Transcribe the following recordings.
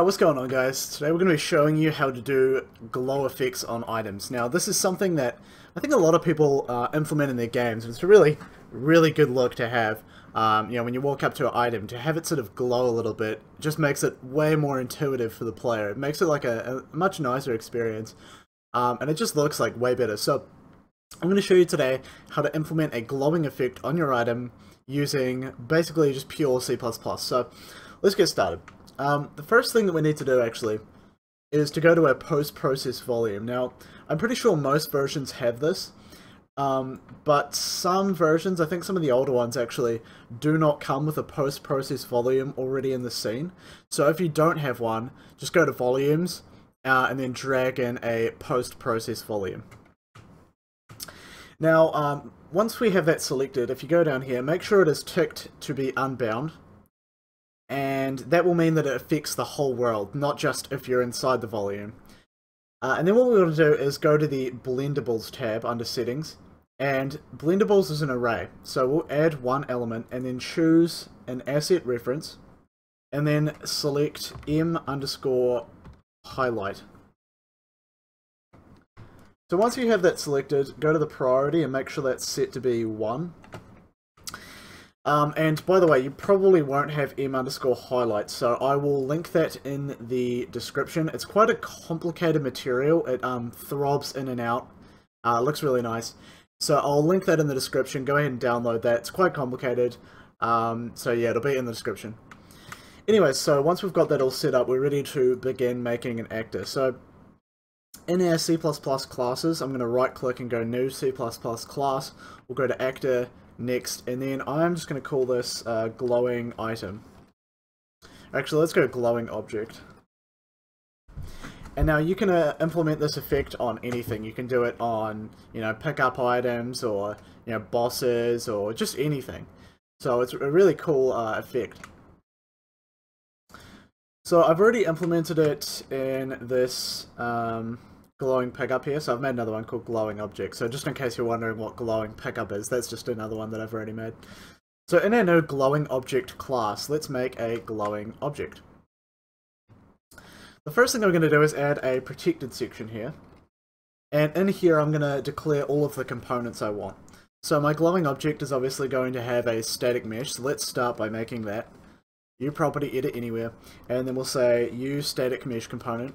What's going on, guys? Today we're going to be showing you how to do glow effects on items. Now this is something that I think a lot of people implement in their games, and it's a really good look to have. You know, when you walk up to an item, to have it sort of glow a little bit just makes it way more intuitive for the player. It makes it like a much nicer experience, and it just looks like way better. So I'm going to show you today how to implement a glowing effect on your item using basically just pure C++. So let's get started. The first thing that we need to do, actually, is to go to our post-process volume. Now, I'm pretty sure most versions have this, but some versions, I think some of the older ones actually, do not come with a post-process volume already in the scene. So if you don't have one, just go to volumes, and then drag in a post-process volume. Now, once we have that selected, if you go down here, make sure it is ticked to be unbound. And that will mean that it affects the whole world, not just if you're inside the volume. And then what we want to do is go to the Blendables tab under Settings, and Blendables is an array. So we'll add one element and then choose an asset reference, and then select M_highlight. So once you have that selected, go to the priority and make sure that's set to be 1. And by the way, you probably won't have M_highlight, so I will link that in the description. It's quite a complicated material. It throbs in and out. Looks really nice. So I'll link that in the description. Go ahead and download that. It's quite complicated. So yeah, it'll be in the description. Anyway, so once we've got that all set up, we're ready to begin making an actor. So in our C++ classes, I'm going to right-click and go New C++ Class. We'll go to Actor. Next, and then I'm just going to call this glowing item. Actually, let's go glowing object. And now you can implement this effect on anything. You can do it on, you know, pickup items, or, you know, bosses, or just anything. So it's a really cool effect. So I've already implemented it in this glowing pickup here, so I've made another one called glowing object. So just in case you're wondering what glowing pickup is, that's just another one that I've already made. So in our new glowing object class, let's make a glowing object. The first thing that we're going to do is add a protected section here, and in here I'm going to declare all of the components I want. So my glowing object is obviously going to have a static mesh, so let's start by making that. UProperty, edit anywhere, and then we'll say UStaticMeshComponent.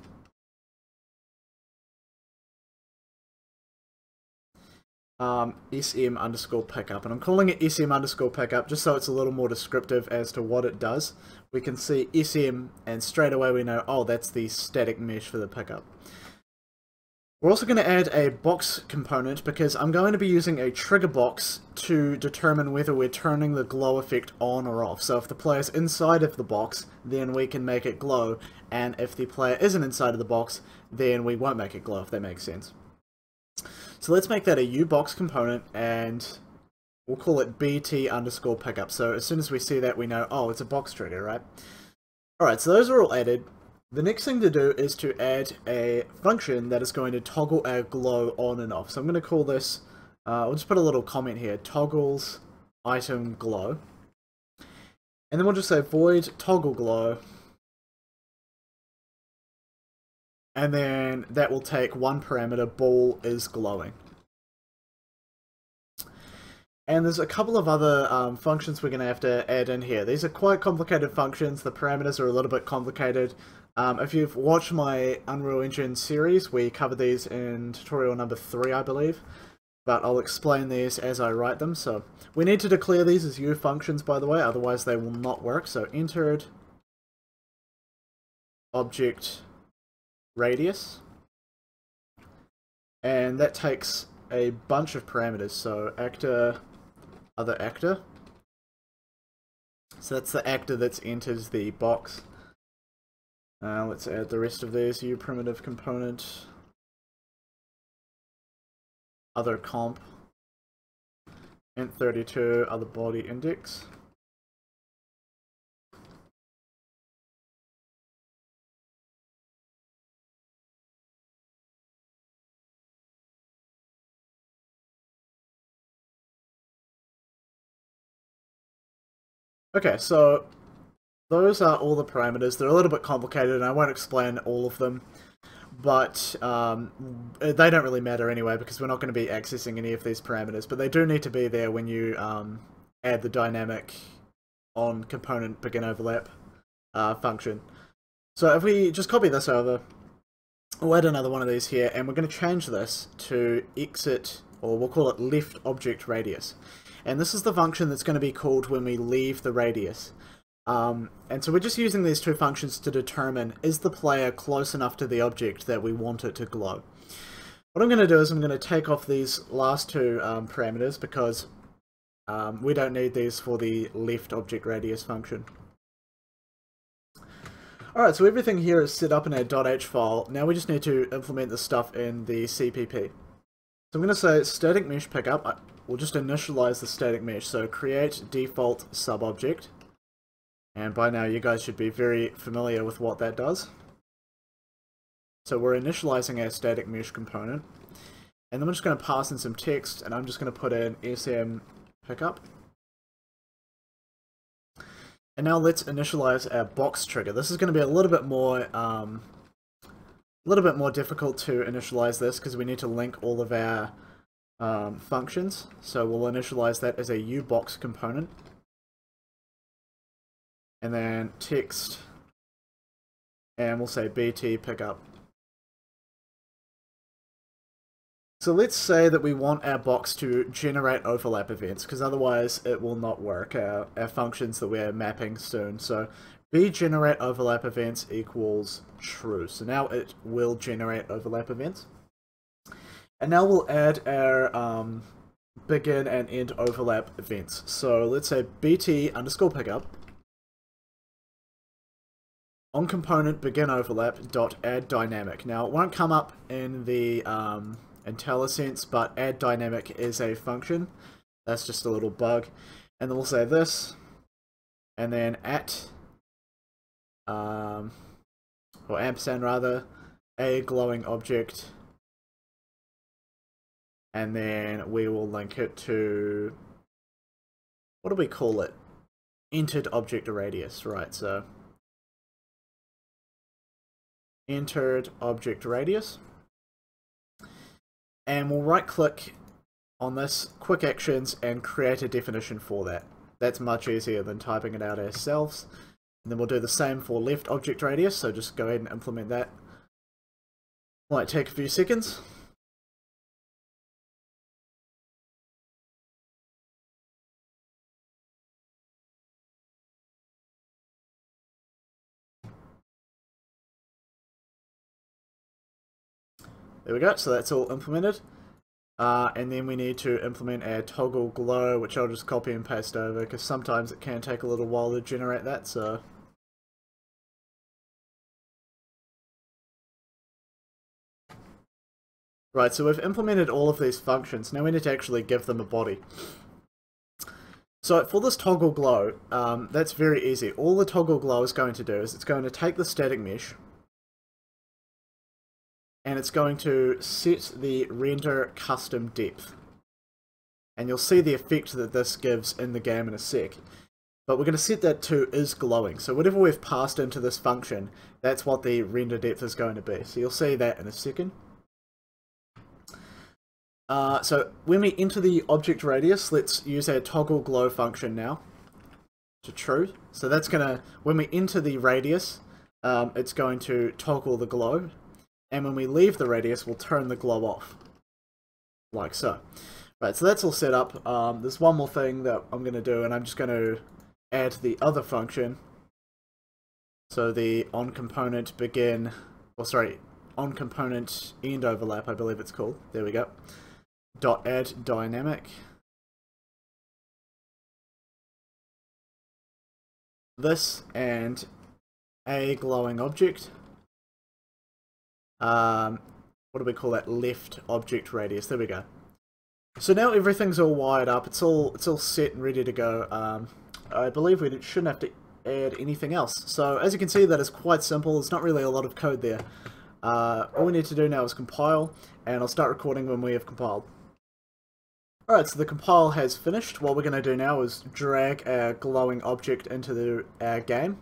SM_pickup, and I'm calling it SM_pickup just so it's a little more descriptive as to what it does. We can see SM, and straight away we know, oh, that's the static mesh for the pickup. We're also going to add a box component because I'm going to be using a trigger box to determine whether we're turning the glow effect on or off. So if the player's inside of the box, then we can make it glow, and if the player isn't inside of the box, then we won't make it glow, if that makes sense. So let's make that a UBoxComponent, and we'll call it BT_pickup. So as soon as we see that, we know, oh, it's a box trigger, right? Alright, so those are all added. The next thing to do is to add a function that is going to toggle our glow on and off. So I'm going to call this, I'll just put a little comment here, toggles item glow. And then we'll just say void toggle glow. And then that will take one parameter, ball is glowing. And there's a couple of other functions we're going to have to add in here. These are quite complicated functions. The parameters are a little bit complicated. If you've watched my Unreal Engine series, we covered these in tutorial number 3, I believe. But I'll explain these as I write them. So we need to declare these as UFunctions, by the way, otherwise they will not work. So entered object radius, and that takes a bunch of parameters, so actor, other actor, so that's the actor that's entered the box. Let's add the rest of these, UPrimitiveComponent, other comp, int32, other body index. Okay, so those are all the parameters. They're a little bit complicated and I won't explain all of them, but they don't really matter anyway because we're not going to be accessing any of these parameters, but they do need to be there when you add the dynamic on component begin overlap function. So if we just copy this over, we'll add another one of these here, and we're going to change this to exit, or we'll call it left object radius. And this is the function that's going to be called when we leave the radius. And so we're just using these two functions to determine, is the player close enough to the object that we want it to glow? What I'm going to do is I'm going to take off these last two parameters because we don't need these for the left object radius function. Alright, so everything here is set up in our .h file. Now we just need to implement this stuff in the CPP. So I'm going to say static mesh pickup. We'll just initialize the static mesh. So create default subobject. And by now you guys should be very familiar with what that does. So we're initializing our static mesh component. And then I'm just going to pass in some text, and I'm just going to put in SM pickup. And now let's initialize our box trigger. This is going to be a little bit more difficult to initialize this because we need to link all of our functions. So we'll initialize that as a UBox component. And then text, and we'll say BT pickup. So let's say that we want our box to generate overlap events, because otherwise it will not work, our functions that we're mapping soon. So bGenerate overlap events equals true. So now it will generate overlap events. And now we'll add our begin and end overlap events. So let's say BT underscore pickup on component begin overlap dot add dynamic. Now it won't come up in the IntelliSense, but AddDynamic is a function. That's just a little bug. And then we'll say this, and then at, or ampersand rather, a glowing object, and then we will link it to, what do we call it? Entered object radius, right, so entered object radius. And we'll right-click on this, quick actions, and create a definition for that. That's much easier than typing it out ourselves. And then we'll do the same for left object radius, so just go ahead and implement that. Might take a few seconds. There we go, so that's all implemented. And then we need to implement our toggle glow, which I'll just copy and paste over, because sometimes it can take a little while to generate that, so. Right, so we've implemented all of these functions. Now we need to actually give them a body. So for this toggle glow, that's very easy. All the toggle glow is going to do is it's going to take the static mesh, and it's going to set the render custom depth. And you'll see the effect that this gives in the game in a sec. But we're going to set that to is glowing. So whatever we've passed into this function, that's what the render depth is going to be. So you'll see that in a second. So when we enter the object radius, let's use our toggle glow function now to true. So that's going to, when we enter the radius, it's going to toggle the glow. And when we leave the radius, we'll turn the glow off, like so. Right, so that's all set up. There's one more thing that I'm going to do, and I'm just going to add the other function. So the onComponent begin, or sorry, onComponent end overlap, I believe it's called. There we go. Dot add dynamic. This and a glowing object. What do we call that? Left object radius. There we go. So now everything's all wired up. It's all set and ready to go. I believe we shouldn't have to add anything else. So as you can see, that is quite simple. There's not really a lot of code there. All we need to do now is compile, and I'll start recording when we have compiled. Alright, so the compile has finished. What we're going to do now is drag our glowing object into our game.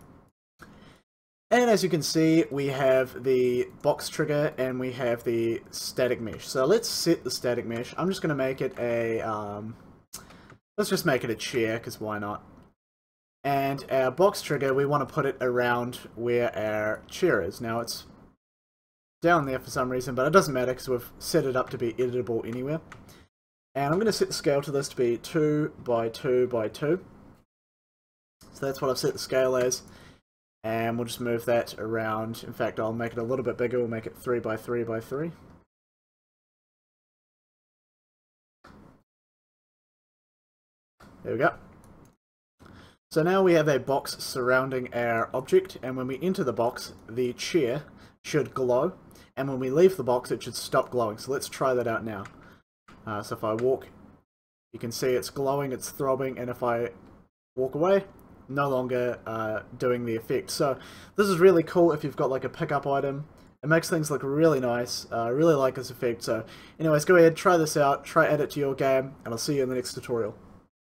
And as you can see, we have the box trigger and we have the static mesh. So let's set the static mesh. I'm just going to make it a, let's just make it a chair, because why not? And our box trigger, we want to put it around where our chair is. Now it's down there for some reason, but it doesn't matter because we've set it up to be editable anywhere. And I'm going to set the scale to this to be 2 by 2 by 2. So that's what I've set the scale as. And we'll just move that around. In fact, I'll make it a little bit bigger. We'll make it 3 by 3 by 3. There we go. So now we have a box surrounding our object, and when we enter the box, the chair should glow, and when we leave the box, it should stop glowing. So let's try that out now. So if I walk, you can see it's glowing, it's throbbing, and if I walk away, no longer doing the effect. So this is really cool if you've got like a pickup item. It makes things look really nice. I really like this effect. So anyways, go ahead, try this out, try add it to your game, and I'll see you in the next tutorial.